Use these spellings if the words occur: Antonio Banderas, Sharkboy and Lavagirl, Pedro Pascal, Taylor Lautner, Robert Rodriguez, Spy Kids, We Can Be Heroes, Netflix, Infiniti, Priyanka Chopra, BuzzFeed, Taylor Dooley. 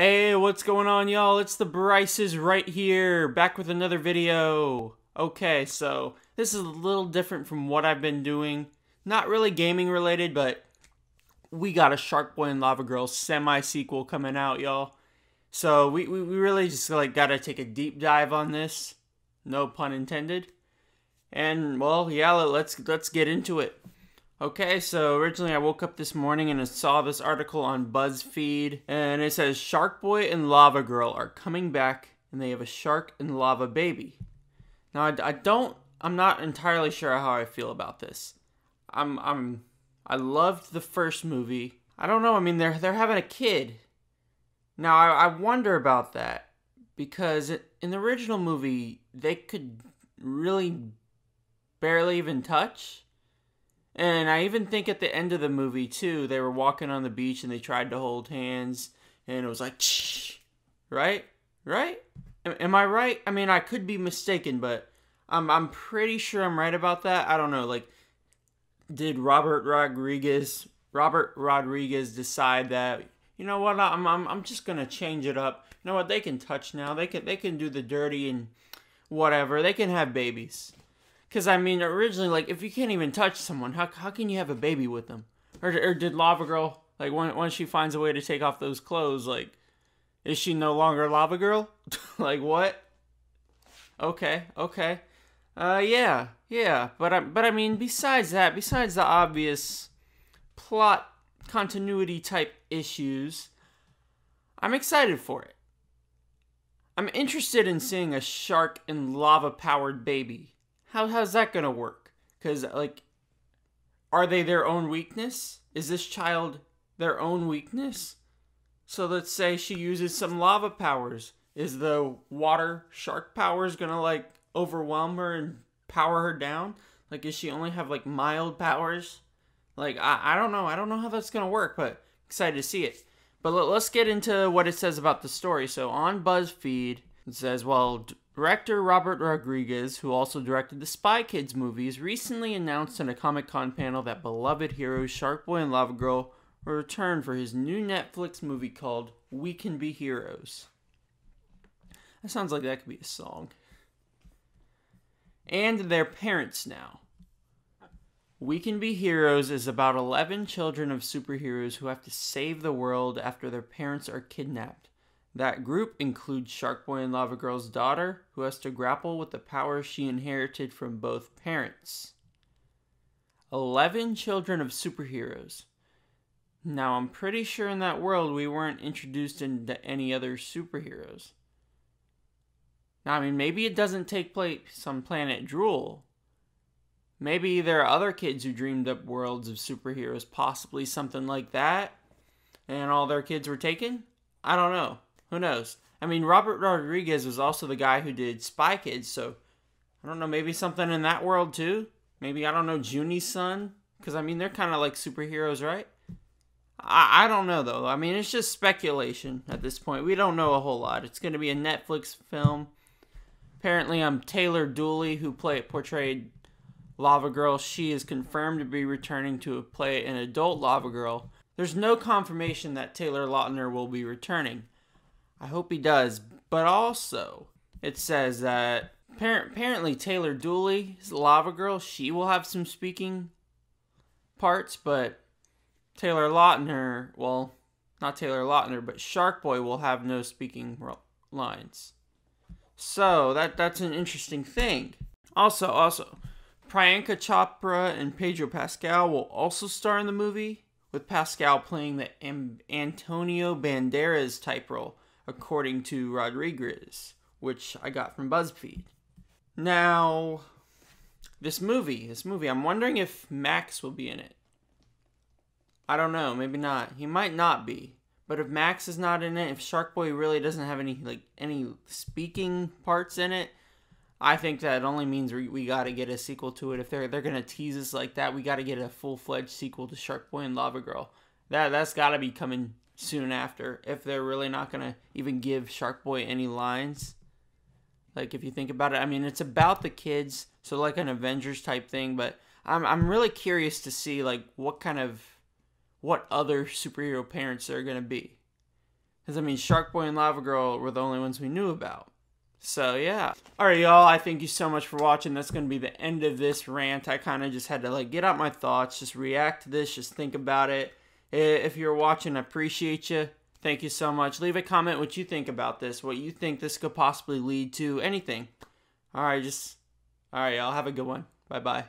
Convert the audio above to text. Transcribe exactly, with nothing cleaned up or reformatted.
Hey, what's going on, y'all? It's the Bryces right here, back with another video. Okay, so this is a little different from what I've been doing. Not really gaming related, but we got a Sharkboy and Lavagirl semi-sequel coming out, y'all. So we, we, we really just like gotta take a deep dive on this. No pun intended. And well, yeah, let's let's get into it. Okay, so originally I woke up this morning and I saw this article on BuzzFeed, and it says Sharkboy and Lavagirl are coming back, and they have a shark and lava baby. Now I, I don't, I'm not entirely sure how I feel about this. I'm, I'm, I loved the first movie. I don't know. I mean, they're they're having a kid. Now I, I wonder about that because in the original movie they could really barely even touch. And I even think at the end of the movie, too, they were walking on the beach and they tried to hold hands. And it was like, shh. Right? Right? Am I right? I mean, I could be mistaken, but I'm, I'm pretty sure I'm right about that. I don't know. Like, did Robert Rodriguez, Robert Rodriguez decide that, you know what, I'm, I'm, I'm just going to change it up. You know what, they can touch now. They can, they can do the dirty and whatever. They can have babies. Because, I mean, originally, like, if you can't even touch someone, how, how can you have a baby with them? Or, or did Lavagirl, like, when, once she finds a way to take off those clothes, like, is she no longer Lavagirl? Like, what? Okay, okay. Uh, yeah, yeah. But I, but, I mean, besides that, besides the obvious plot continuity type issues, I'm excited for it. I'm interested in seeing a shark and lava-powered baby. How, how's that going to work? Because, like, are they their own weakness? Is this child their own weakness? So let's say she uses some lava powers. Is the water shark powers going to, like, overwhelm her and power her down? Like, does she only have, like, mild powers? Like, I, I don't know. I don't know how that's going to work, but excited to see it. But let, let's get into what it says about the story. So on BuzzFeed, it says, well, director Robert Rodriguez, who also directed the Spy Kids movies, recently announced in a Comic-Con panel that beloved heroes Sharkboy and Lavagirl will return for his new Netflix movie called We Can Be Heroes. That sounds like that could be a song. And they're parents now. We Can Be Heroes is about eleven children of superheroes who have to save the world after their parents are kidnapped. That group includes Sharkboy and Lavagirl's daughter, who has to grapple with the power she inherited from both parents. Eleven children of superheroes. Now, I'm pretty sure in that world we weren't introduced into any other superheroes. Now, I mean, maybe it doesn't take place on Planet Drool. Maybe there are other kids who dreamed up worlds of superheroes, possibly something like that, and all their kids were taken? I don't know. Who knows? I mean, Robert Rodriguez was also the guy who did Spy Kids, so I don't know, maybe something in that world too? Maybe, I don't know, Junie's son? Because, I mean, they're kind of like superheroes, right? I, I don't know, though. I mean, it's just speculation at this point. We don't know a whole lot. It's going to be a Netflix film. Apparently, um, Taylor Dooley, who play, portrayed Lavagirl, she is confirmed to be returning to play an adult Lavagirl. There's no confirmation that Taylor Lautner will be returning. I hope he does, but also it says that apparently Taylor Dooley, Lavagirl, she will have some speaking parts, but Taylor Lautner, well, not Taylor Lautner, but Sharkboy will have no speaking lines. So that that's an interesting thing. Also, also, Priyanka Chopra and Pedro Pascal will also star in the movie, with Pascal playing the Antonio Banderas type role, according to Rodriguez, which I got from BuzzFeed. Now, this movie, this movie, I'm wondering if Max will be in it. I don't know, maybe not. He might not be. But if Max is not in it, if Sharkboy really doesn't have any like any speaking parts in it, I think that only means we, we got to get a sequel to it. If they're they're gonna tease us like that, we got to get a full-fledged sequel to Sharkboy and Lavagirl. That that's got to be coming soon after. If they're really not gonna even give Sharkboy any lines, like if you think about it, I mean it's about the kids, so like an Avengers type thing. But I'm I'm really curious to see like what kind of what other superhero parents they're gonna be. Because, I mean, Sharkboy and Lavagirl were the only ones we knew about. So, yeah. Alright, y'all. I thank you so much for watching. That's going to be the end of this rant. I kind of just had to, like, get out my thoughts. Just react to this. Just think about it. If you're watching, I appreciate you. Thank you so much. Leave a comment what you think about this. What you think this could possibly lead to. Anything. Alright, just... Alright, y'all. Have a good one. Bye-bye.